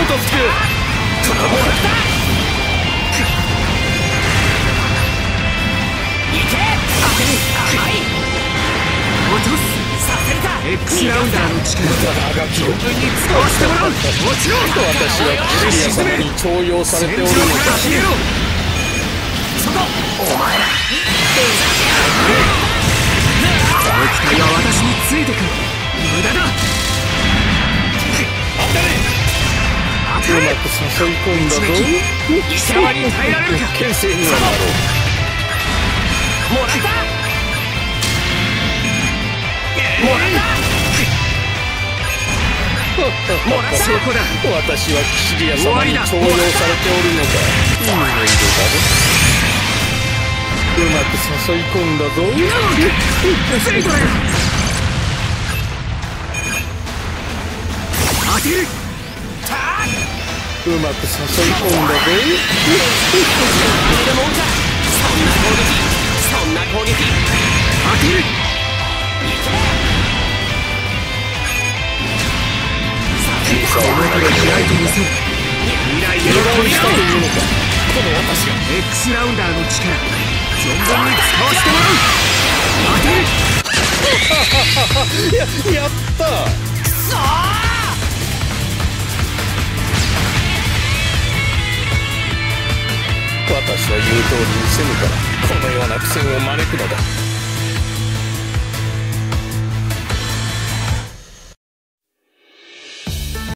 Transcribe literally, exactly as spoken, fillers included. ことすくドラゴンだいけ当てる甘い落とすさせるだ X ラウンダーの力だ自分に使わせてもらうもちろん私はキリア様に重用されておるのだそこお前らその機体は私についてくる無駄だうまく誘い込んだぞ。牽制にはなろう。もらった。もらった。もらった。そこだ。私はキシリア様に重用されておるのか。運の色だぞ。うまく誘い込んだぞ。ついてる。当てる。うまく誘い込んだぜ。そんな攻撃、そんな攻撃。当てる。小さな目が開いてみせる。未来への取り組みというのか。この私が X ラウンダーの力、存分に使わせてもらう。当てる。や、やった。くそー。私の言う通りにせぬからこのような苦戦を招くのだ。